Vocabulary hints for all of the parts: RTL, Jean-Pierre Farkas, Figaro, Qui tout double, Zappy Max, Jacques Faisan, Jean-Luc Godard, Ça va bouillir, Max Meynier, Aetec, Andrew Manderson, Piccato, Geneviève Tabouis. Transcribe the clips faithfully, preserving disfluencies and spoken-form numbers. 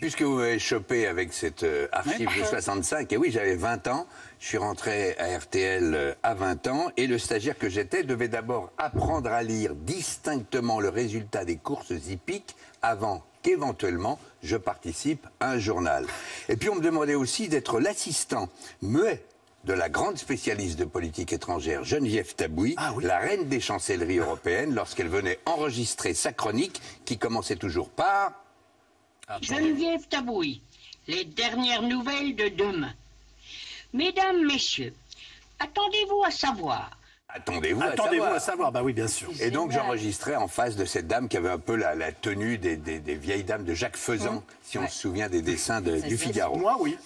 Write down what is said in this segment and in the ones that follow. Puisque vous m'avez chopé avec cette archive de soixante-cinq, et oui, j'avais vingt ans, je suis rentré à R T L à vingt ans, et le stagiaire que j'étais devait d'abord apprendre à lire distinctement le résultat des courses hippiques avant qu'éventuellement je participe à un journal. Et puis on me demandait aussi d'être l'assistant muet de la grande spécialiste de politique étrangère Geneviève Tabouis, ah oui, la reine des chancelleries européennes, lorsqu'elle venait enregistrer sa chronique qui commençait toujours par... Geneviève Tabouis, les dernières nouvelles de demain. Mesdames, messieurs, attendez-vous à savoir... Attendez-vous à, Attendez à savoir, bah oui, bien sûr. Et donc j'enregistrais en face de cette dame qui avait un peu la, la tenue des, des, des vieilles dames de Jacques Faisan, mmh. si ouais. on se souvient des dessins de, du Figaro. Moi, oui.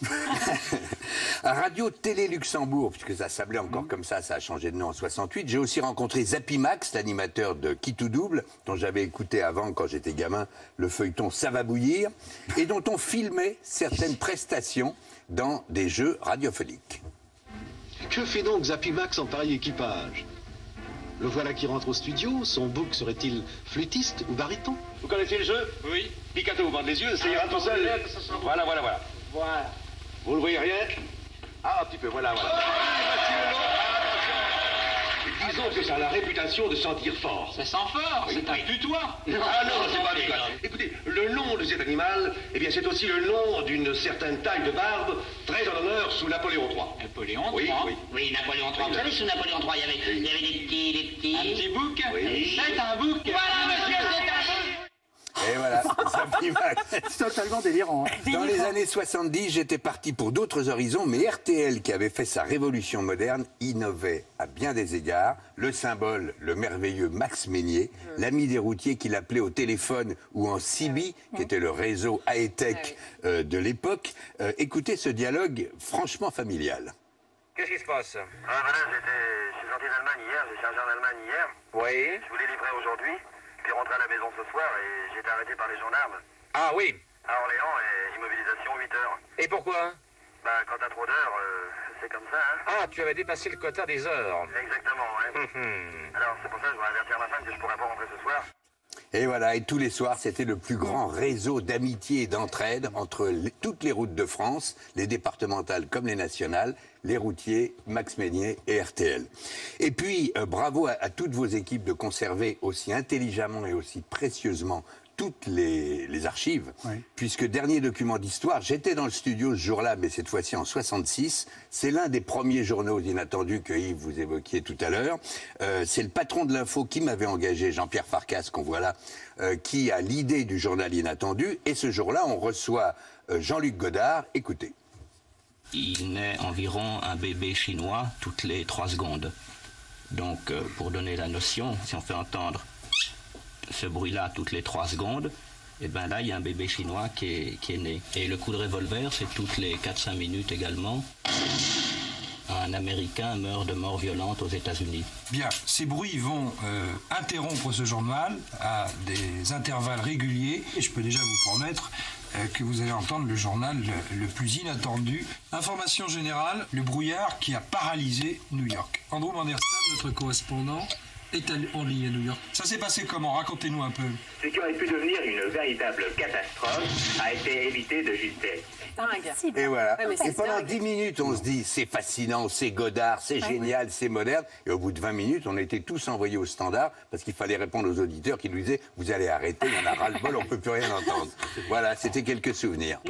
Radio Télé Luxembourg, puisque ça s'appelait encore mmh. comme ça, ça a changé de nom en soixante-huit. J'ai aussi rencontré Zappy Max, l'animateur de Qui tout double, dont j'avais écouté avant, quand j'étais gamin, le feuilleton Ça va bouillir, et dont on filmait certaines prestations dans des jeux radiophoniques. Que fait donc Zappy Max en pareil équipage? Le voilà qui rentre au studio, son bouc serait-il flûtiste ou baryton? Vous connaissez le jeu? Oui. Piccato vous bande les yeux, essayez ah, tout seul. Voilà, voilà, voilà. Voilà. Vous ne voyez rien? Ah, un petit peu, voilà, voilà. Oh, Disons ah, que ça a la réputation de sentir fort. Ça sent fort, oui, c'est oui. un putois. Non, ah non, c'est pas un putois. Écoutez, le nom de cet animal, eh bien c'est aussi le nom d'une certaine taille de barbe, très en honneur sous Napoléon trois. Napoléon trois? Oui, oui. Oui, Napoléon trois. Oui, vous savez, sous Napoléon trois, il y avait, oui. il y avait des petits, des petits... Un petit bouc? Oui. C'est un bouc? Voilà, monsieur, c'est un bouc! Et voilà, c'est totalement délirant. Hein. Dans les années soixante-dix, j'étais parti pour d'autres horizons, mais R T L, qui avait fait sa révolution moderne, innovait à bien des égards. Le symbole, le merveilleux Max Meynier, mmh. l'ami des routiers qu'il appelait au téléphone ou en C B, mmh. qui était le réseau Aetec mmh. euh, de l'époque. Euh, écoutez ce dialogue franchement familial. Qu'est-ce qui se passe? Ah, voilà, je suis sorti d'Allemagne hier, j'ai chargé en Allemagne hier. Oui. Je voulais livrer aujourd'hui. Je suis rentré à la maison ce soir et j'ai été arrêté par les gendarmes. Ah oui. À Orléans et immobilisation huit heures. Et pourquoi? Bah quand t'as trop d'heures, euh, c'est comme ça. Hein. Ah, tu avais dépassé le quota des heures. Exactement, ouais. Alors c'est pour ça que je voudrais avertir ma femme que je pourrais pas rentrer ce soir. Et voilà, et tous les soirs, c'était le plus grand réseau d'amitié et d'entraide entre les, toutes les routes de France, les départementales comme les nationales, les routiers, Max Meynier et R T L. Et puis, euh, bravo à, à toutes vos équipes de conserver aussi intelligemment et aussi précieusement toutes les, les archives, oui. puisque dernier document d'histoire, j'étais dans le studio ce jour-là, mais cette fois-ci en soixante-six, c'est l'un des premiers journaux inattendus que Yves vous évoquiez tout à l'heure, euh, c'est le patron de l'info qui m'avait engagé, Jean-Pierre Farkas, qu'on voit là, euh, qui a l'idée du journal inattendu, et ce jour-là, on reçoit euh, Jean-Luc Godard, écoutez. Il naît environ un bébé chinois toutes les trois secondes, donc euh, pour donner la notion, si on fait entendre ce bruit-là toutes les trois secondes, et eh bien là, il y a un bébé chinois qui est, qui est né. Et le coup de revolver, c'est toutes les quatre à cinq minutes également. Un Américain meurt de mort violente aux États-Unis. Bien, ces bruits vont euh, interrompre ce journal à des intervalles réguliers. Et je peux déjà vous promettre euh, que vous allez entendre le journal le, le plus inattendu. Information générale, le brouillard qui a paralysé New York. Andrew Manderson, notre correspondant, est allé en ligne à New York. Ça s'est passé comment? Racontez-nous un peu. Ce qui aurait pu devenir une véritable catastrophe a été évité de justesse. Et voilà. Ouais, et pendant dix minutes, on se dit, c'est fascinant, c'est Godard, c'est ouais, génial, ouais. c'est moderne. Et au bout de vingt minutes, on était tous envoyés au standard parce qu'il fallait répondre aux auditeurs qui nous disaient, vous allez arrêter, il y en a ras-le-bol, on ne peut plus rien entendre. Voilà, c'était quelques souvenirs.